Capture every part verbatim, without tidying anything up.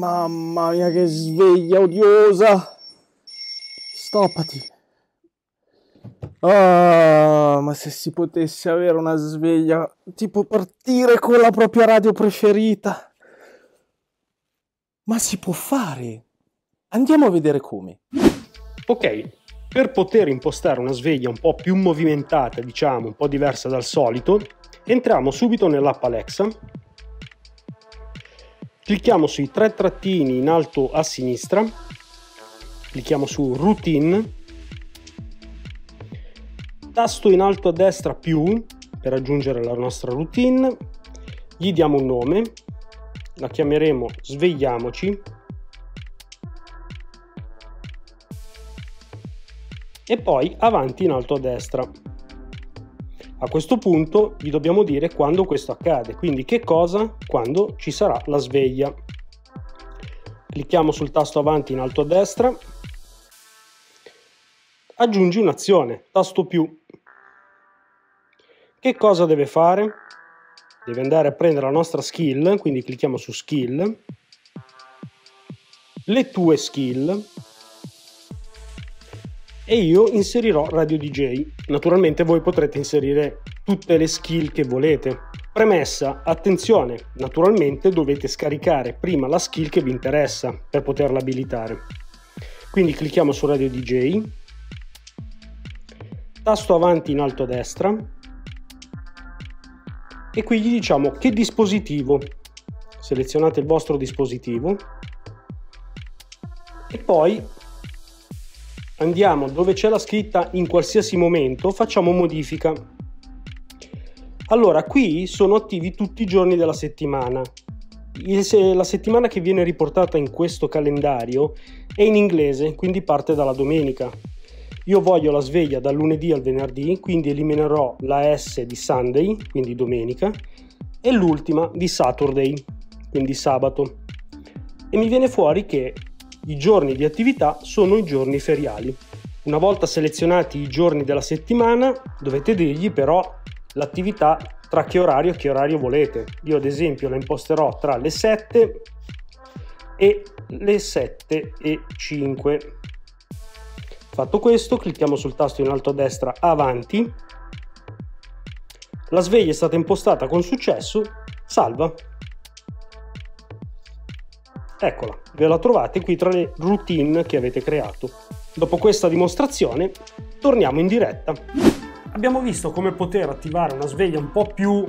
Mamma mia, che sveglia odiosa! Stoppati! Oh, ma se si potesse avere una sveglia, tipo partire con la propria radio preferita. Ma si può fare! Andiamo a vedere come. Ok, per poter impostare una sveglia un po' più movimentata, diciamo, un po' diversa dal solito, entriamo subito nell'app Alexa. Clicchiamo sui tre trattini in alto a sinistra, clicchiamo su Routine, tasto in alto a destra più per aggiungere la nostra routine, gli diamo un nome, la chiameremo Svegliamoci e poi avanti in alto a destra. A questo punto gli dobbiamo dire quando questo accade, quindi che cosa? Quando ci sarà la sveglia. Clicchiamo sul tasto avanti in alto a destra, aggiungi un'azione, tasto più. Che cosa deve fare? Deve andare a prendere la nostra skill, quindi clicchiamo su skill, le tue skill, e io inserirò Radio D J. Naturalmente voi potrete inserire tutte le skill che volete. Premessa, attenzione, naturalmente dovete scaricare prima la skill che vi interessa per poterla abilitare. Quindi clicchiamo su Radio D J, tasto avanti in alto a destra e qui gli diciamo che dispositivo. Selezionate il vostro dispositivo e poi andiamo dove c'è la scritta in qualsiasi momento, facciamo modifica. Allora, qui sono attivi tutti i giorni della settimana. La settimana che viene riportata in questo calendario è in inglese, quindi parte dalla domenica. Io voglio la sveglia dal lunedì al venerdì, quindi eliminerò la S di Sunday, quindi domenica, e l'ultima di Saturday, quindi sabato. E mi viene fuori che i giorni di attività sono i giorni feriali. Una volta selezionati i giorni della settimana dovete dirgli però l'attività tra che orario e che orario volete. Io ad esempio la imposterò tra le sette e le sette e cinque. Fatto questo, clicchiamo sul tasto in alto a destra avanti. La sveglia è stata impostata con successo, salva. Eccola, ve la trovate qui tra le routine che avete creato. Dopo questa dimostrazione torniamo in diretta. Abbiamo visto come poter attivare una sveglia un po' più,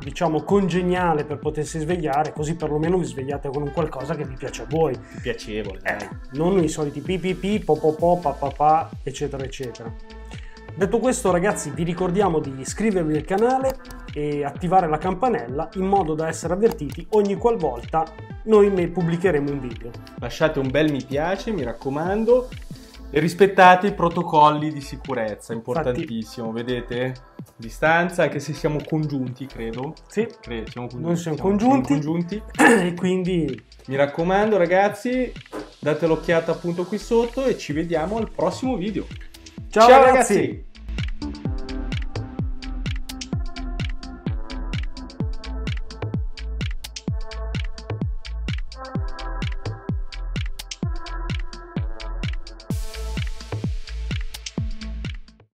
diciamo, congeniale per potersi svegliare, così perlomeno vi svegliate con un qualcosa che vi piace a voi. Piacevole. Eh, non i soliti pipipi, popopò, papapà, eccetera, eccetera. Detto questo, ragazzi, vi ricordiamo di iscrivervi al canale e attivare la campanella in modo da essere avvertiti ogni qualvolta noi ne pubblicheremo un video. Lasciate un bel mi piace, mi raccomando, e rispettate i protocolli di sicurezza, importantissimo. Infatti, vedete? Distanza, anche se siamo congiunti, credo. Sì, credo, siamo congiunti, noi siamo, siamo congiunti. Siamo congiunti. E quindi mi raccomando, ragazzi, date l'occhiata appunto qui sotto e ci vediamo al prossimo video. Ciao, Ciao ragazzi! ragazzi.